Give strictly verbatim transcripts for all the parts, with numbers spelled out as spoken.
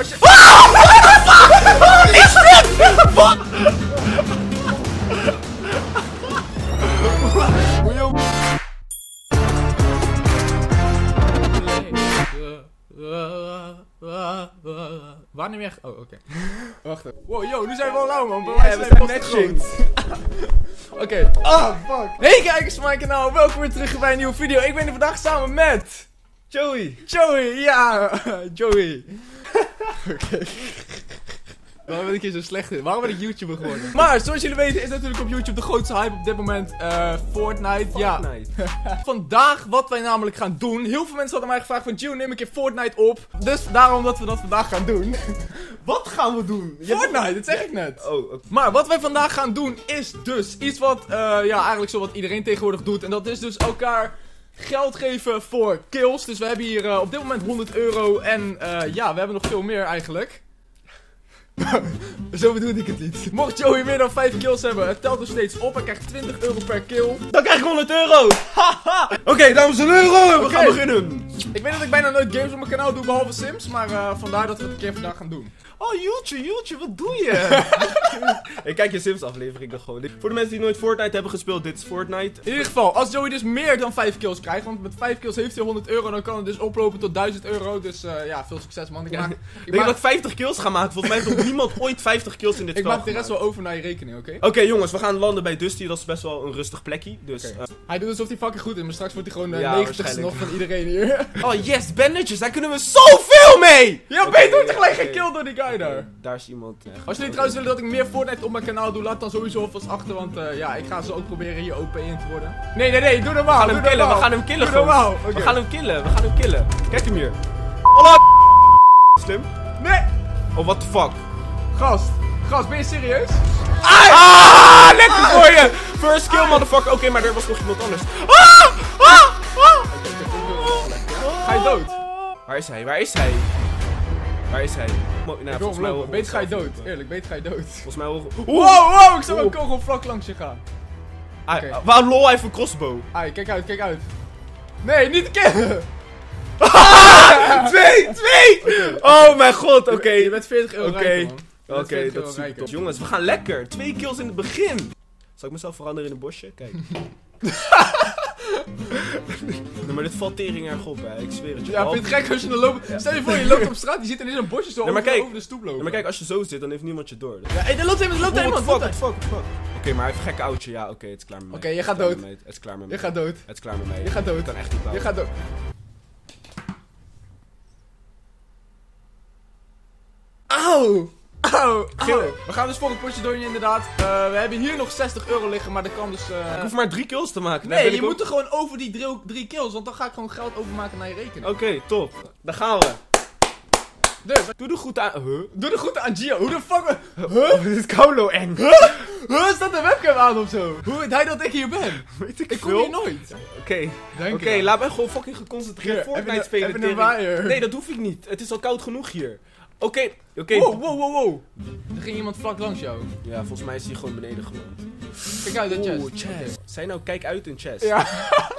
Als je... Oh, what the fuck? Holy shit! Wat? Waar neem je echt... Oh, oké. Okay. Wacht even. Wow, yo, nu zijn we al lauw, man. We yeah, zijn net shit. Oké. Okay. Ah, fuck. Hey kijkers van mijn kanaal. Welkom weer terug bij een nieuwe video. Ik ben er vandaag samen met... Joey. Joey, ja. Joey. Oké. Okay. Waarom ben ik hier zo slecht in? Waarom ben ik YouTuber geworden? Maar zoals jullie weten is natuurlijk op YouTube de grootste hype op dit moment uh, Fortnite. Fortnite. Ja. Vandaag wat wij namelijk gaan doen. Heel veel mensen hadden mij gevraagd van Gio, neem een keer Fortnite op. Dus daarom dat we dat vandaag gaan doen. Wat gaan we doen? Fortnite, dat zeg ik net. Oh, okay. Maar wat wij vandaag gaan doen is dus iets wat uh, ja, eigenlijk zo wat iedereen tegenwoordig doet. En dat is dus elkaar... geld geven voor kills. Dus we hebben hier uh, op dit moment honderd euro. En uh, ja, we hebben nog veel meer eigenlijk. Zo bedoel ik het niet. Mocht Joey meer dan vijf kills hebben, het telt nog steeds op. Hij krijgt twintig euro per kill. Dan krijg ik honderd euro. Haha. Oké, okay, dames en heren, we okay. gaan beginnen. Ik weet dat ik bijna nooit games op mijn kanaal doe, behalve Sims. Maar uh, vandaar dat we het een keer vandaag gaan doen. Oh, Joeltje, Joeltje, wat doe je? Ik kijk je Sims aflevering dan gewoon. Voor de mensen die nooit Fortnite hebben gespeeld, dit is Fortnite. In ieder geval, als Joey dus meer dan vijf kills krijgt, want met vijf kills heeft hij honderd euro, dan kan het dus oplopen tot duizend euro. Dus uh, ja, veel succes, man. Ik, maak, ik denk maak... dat ik vijftig kills ga maken. Volgens mij heeft nog niemand ooit vijftig kills in dit spel. Ik maak de rest wel over naar je rekening, oké? Okay? Oké, okay, jongens, we gaan landen bij Dusty. Dat is best wel een rustig plekje. Dus, okay. uh... Hij doet alsof hij fucking goed is, maar straks wordt hij gewoon de uh, negentigste ja, nog van iedereen hier. Oh yes, bandages, daar kunnen we zoveel mee! Ja, okay, ben je doet gelijk geen kill door die guy. Daar. Daar is iemand. Eh, Als jullie trouwens willen dat ik meer Fortnite op mijn kanaal doe, laat dan sowieso alvast achter. Want uh, ja, ik ga ze ook proberen hier O P in te worden. Nee, nee, nee, doe normaal. We gaan hem killen, we gaan hem killen. Doe normaal. Okay. We gaan hem killen, we gaan hem killen. Kijk hem hier. Hallo! Slim? Nee! Oh, what the fuck? Gast, gast, ben je serieus? Ai! Ah! Lekker ah! voor je! First kill, motherfucker. Oké, okay, maar er was nog iemand anders. Ah! Ah! Ah! Okay, ga je dood? Waar is hij? Waar is hij? Waar is hij? Nou, volgens mij hoog, beet ga je dood, eerlijk, beet ga je dood. Volgens mij hoog... Wow, wow, ik zag een kogel vlak langs je gaan. Okay. Uh, Waar lol hij voor crossbow? Ai, kijk uit, kijk uit. Nee, niet killen! Ah, twee, twee! Okay. Oh mijn god, oké. Okay. Je bent veertig euro Oké, okay. oké, okay, dat is top. Jongens, we gaan lekker. Twee kills in het begin. Zal ik mezelf veranderen in een bosje? Kijk. Nee, maar dit valt tering erg op, hè. Ik zweer het je. Ja, ik vind het gek als je dan loopt. Ja. Stel je voor, je loopt op straat, je zit en in zo'n bosje zo nee, over, kijk, over de stoep lopen. Nee, maar kijk, als je zo zit, dan heeft niemand je door. Dus. Ja, hey, dan loopt iemand, loopt oh, iemand. Fuck, fuck, fuck, fuck. Oké, okay, maar hij heeft een gek oudje. Ja, oké, okay, het is klaar met mij. Oké, okay, je gaat dood. Het is klaar met mij. Je gaat dood. Het is klaar met mij. Je gaat dood. Dan echt niet klaar. Je gaat dood. Auw! Auw, auw. We gaan dus voor het potje doen inderdaad. Uh, we hebben hier nog zestig euro liggen, maar dat kan dus... Uh... Ik hoef maar drie kills te maken. Nee, je ook... moet er gewoon over die drie, drie kills, want dan ga ik gewoon geld overmaken naar je rekening. Oké, okay, top. Daar gaan we. Dus, doe de groeten aan... Huh? Doe de groeten aan Gio. Hoe de fuck... Huh? Oh, dit is koulo eng. Huh? Huh? Staat de webcam aan of zo? Hoe weet hij dat ik hier ben? Weet ik ik kom veel? Hier nooit. Oké. Okay. Oké, okay, laat mij gewoon fucking geconcentreerd hier, Fortnite even spelen. Even een waaier. Nee, dat hoef ik niet. Het is al koud genoeg hier. Oké, okay, oké. Okay. Wow, wow, wow, wow. Er ging iemand vlak langs jou. Ja, volgens mij is hij gewoon beneden geland. Kijk uit een chest. Oh, chest. Zij nou, kijk uit een chest. Ja.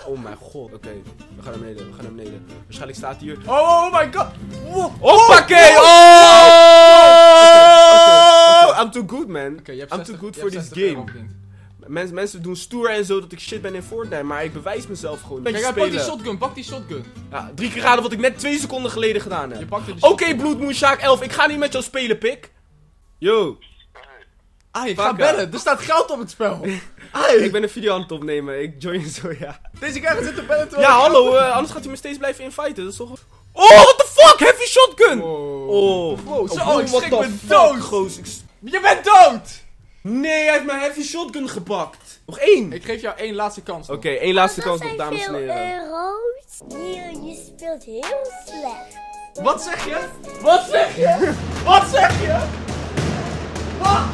Oh mijn god, oké. Okay. We gaan naar beneden, we gaan naar beneden. Waarschijnlijk staat hij hier. Oh, oh my god. Wow. Hoppakee. Oh! oh. Okay, okay, okay. I'm too good, man. Okay, je hebt zestig, I'm too good for this game. Mens, mensen doen stoer en zo dat ik shit ben in Fortnite, maar ik bewijs mezelf gewoon. Kijk, hij pakt die shotgun, pak die shotgun. Ja, drie keer raden wat ik net twee seconden geleden gedaan heb. Oké, okay, Bloedmoenshaak elf, ik ga niet met jou spelen, pik. Yo. Ai, ga bellen, er staat geld op het spel. Ai. Ik ben een video aan het opnemen, ik join zo, ja. Deze guy zit te bellen terwijl... Ja, hallo, uh, anders gaat hij me steeds blijven inviten, dat is toch... Oh, what the fuck, heavy shotgun! Wow. Oh, wow, zo, oh, ik schrik me dood. Goos, ik... Je bent dood! Nee, hij heeft mijn heavy shotgun gepakt. Nog één. Ik geef jou één laatste kans. Oké, okay, één laatste kans nog, dames en heren. Gio, je speelt heel slecht. Wat zeg je? Wat zeg je? Wat zeg je? Wat?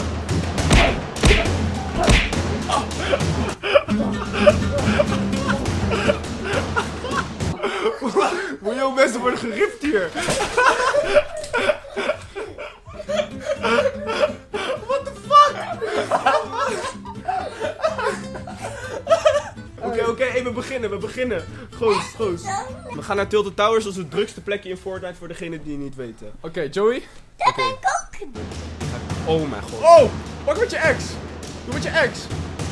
Moet je ook mensen worden geript hier? Oké, okay, oké, okay, even begin. beginnen, we beginnen. Goos, goos. We gaan naar Tilted Towers, dat is het drukste plekje in Fortnite voor degenen die het niet weten. Oké, okay, Joey. Dat okay. ben ik ook. Oh mijn god. Oh, pak met je ex. Doe met je ex.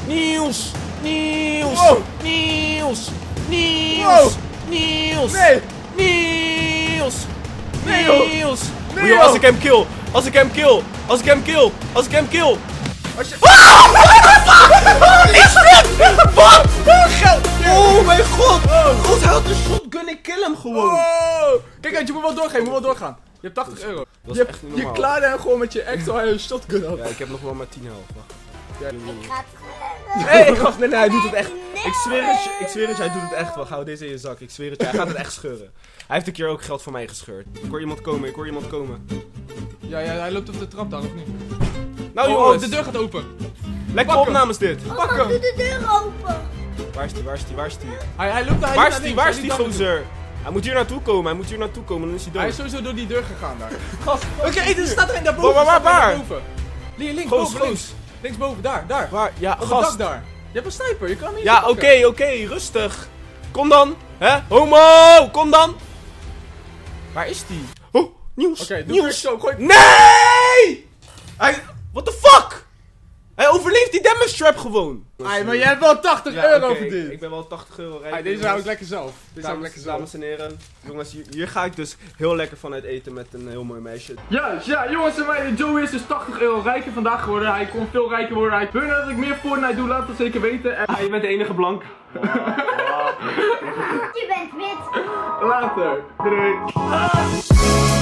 Niels. Niels. Wow. Niels. Niels. Wow. Niels. Nee. Niels. Nee, Niels. Nee, joh. Als ik hem kill. Als ik hem kill. Als ik hem kill. Als ik hem kill. Als je... Ah! Wat is dit? Wat? Oh mijn god! God houdt de shotgun, ik kill hem gewoon! Oh. Kijk uit, je moet wel doorgaan, je moet wel doorgaan. Je hebt tachtig euro. Dat is je, echt niet normaal. Je klaarde hem gewoon met je ex al hij een shotgun had. Ja, ik heb nog wel maar tien helft. Ja. Ik ga het hey, ik wacht, nee, nee, hij doet het echt. Ik zweer het, ik zweer het, hij doet het echt wel. Hou deze in je zak, ik zweer het, hij gaat het echt scheuren. Hij heeft een keer ook geld van mij gescheurd. Ik hoor iemand komen, ik hoor iemand komen. Ja, ja, hij loopt op de trap daar, of niet? Nou oh, jongens, de deur gaat open. Lekker opname is dit. Oh, pak hem. Doe de deur open. Waar is die, waar is die, waar is die? Hij, hij loopt daar. Waar is die, waar is die gozer? Hij moet hier naartoe komen, hij moet hier naartoe komen, dan is hij dood. Hij is sowieso door die deur gegaan daar. Oké, okay, er staat er een daarboven. Waar, waar, waar? Links, boven, links. Links boven, daar, daar. Waar? Ja, op gast. Het dak daar. Je hebt een sniper, je kan hem niet. Ja, oké, oké, okay, okay, rustig. Kom dan, hè? Homo, kom dan. Waar is die? Oh, Niels. Oké, okay, doe zo, gooi. Nee! Hij... What the fuck? Hij overleeft die damage trap gewoon. Ai, maar jij hebt wel tachtig euro okay, verdiend. Ik ben wel tachtig euro rijk. Ai, deze hou ik lekker zelf. Deze hou ik lekker zelf. Dames en heren, jongens, hier, hier ga ik dus heel lekker vanuit eten met een heel mooi meisje. Ja, ja, jongens en meiden, Joey is dus tachtig euro rijker vandaag geworden. Hij kon veel rijker worden. Hij wil dat ik meer Fortnite doe, laat dat zeker weten. En... Ah, je bent de enige blank. Wow, wow. Je bent wit. Later. Doei. Ah.